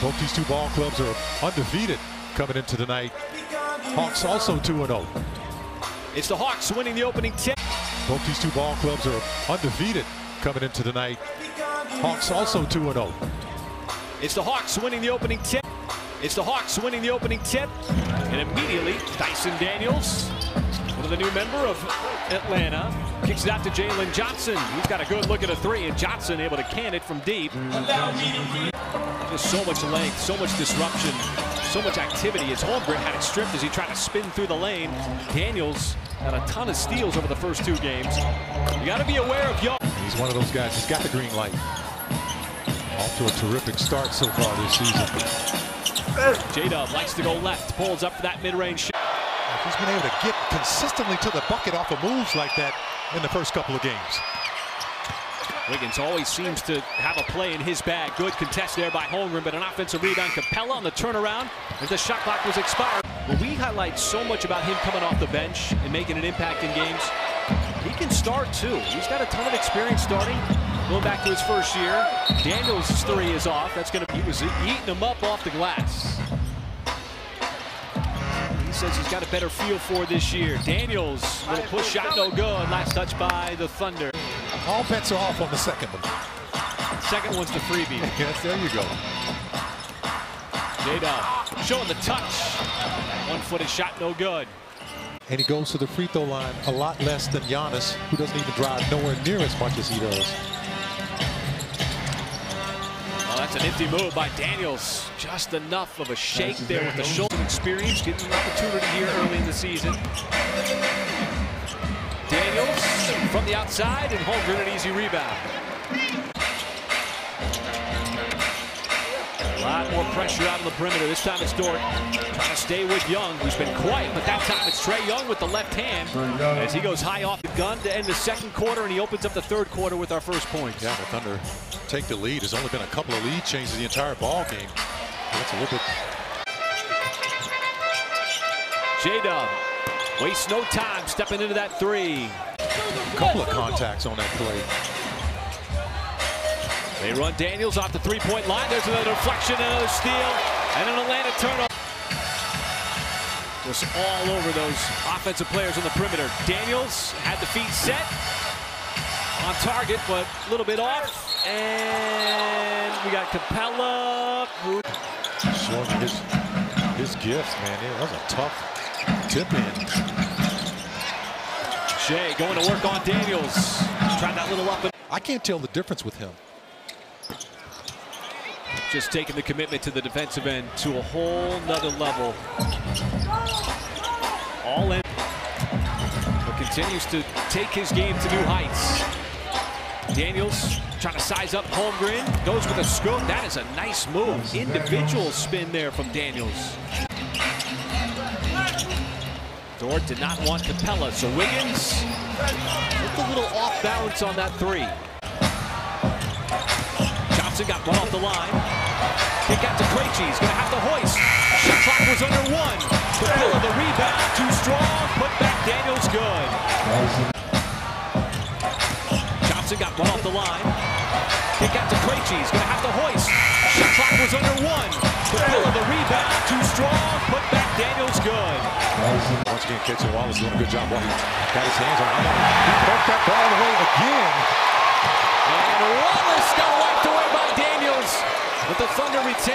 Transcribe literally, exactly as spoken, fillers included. Both these two ball clubs are undefeated coming into tonight. Hawks also two and oh. It's the Hawks winning the opening tip. Both these two ball clubs are undefeated coming into tonight. Hawks also two and oh. It's the Hawks winning the opening tip. It's the Hawks winning the opening tip. And immediately, Dyson Daniels, one of the new member of Atlanta, kicks it out to Jalen Johnson. He's got a good look at a three, and Johnson able to can it from deep. Just so much length, so much disruption, so much activity as Holmgren had it stripped as he tried to spin through the lane. Daniels had a ton of steals over the first two games. You got to be aware of Young. He's one of those guys who's got the green light. Off to a terrific start so far this season. J-Dub likes to go left, pulls up for that mid-range shot. He's been able to get consistently to the bucket off of moves like that in the first couple of games. Wiggins always seems to have a play in his bag. Good contest there by Holmgren, but an offensive rebound. Capella on the turnaround, and the shot clock was expired. Well, we highlight so much about him coming off the bench and making an impact in games. He can start, too. He's got a ton of experience starting, going back to his first year. Daniels' three is off. That's going to be, he was eating him up off the glass. He says he's got a better feel for this year. Daniels, little push shot, no good. Last touch by the Thunder. All bets are off on the second one. Second one's the freebie. Yes, there you go. J-Dub showing the touch. One-footed shot, no good. And he goes to the free throw line a lot less than Giannis, who doesn't even drive nowhere near as much as he does. Well, that's an empty move by Daniels. Just enough of a shake there with the shoulder experience. Getting an opportunity here early in the season. Daniels from the outside, and Holmgren an easy rebound. A lot more pressure out on the perimeter. This time it's Dort trying to stay with Young, who's been quiet, but that time it's Trae Young with the left hand as he goes high off the gun to end the second quarter, and he opens up the third quarter with our first point. Yeah, the Thunder take the lead. There's only been a couple of lead changes the entire ball game. That's a little bit. J-Dub wastes no time stepping into that three. A couple of contacts on that play. They run Daniels off the three-point line. There's another deflection, another steal, and an Atlanta turnover. Just all over those offensive players on the perimeter. Daniels had the feet set on target, but a little bit off. And we got Capella. Showing his, his gifts, man. That was a tough tip in. Shea going to work on Daniels. Trying that little up. And I can't tell the difference with him. Just taking the commitment to the defensive end to a whole nother level. All in. But continues to take his game to new heights. Daniels trying to size up Holmgren. Goes with a scoop. That is a nice move. Individual spin there from Daniels. Dort did not want Capella, so Wiggins looked a little off balance on that three. Johnson got run off the line. Kick out to Krejci. He's going to have to hoist. Shot clock was under one. Capella the rebound. Too strong. Put back Daniels. Good. Johnson got run off the line. Kick out to Krejci. He's going to have to hoist. Shot clock was under one. Capella the rebound. Too strong. Put back Daniels. Good. Once again, Katsenwolff Wallace doing a good job while he got his hands on him. He broke that ball away again. And Wallace got wiped away by Daniels. But the Thunder retain.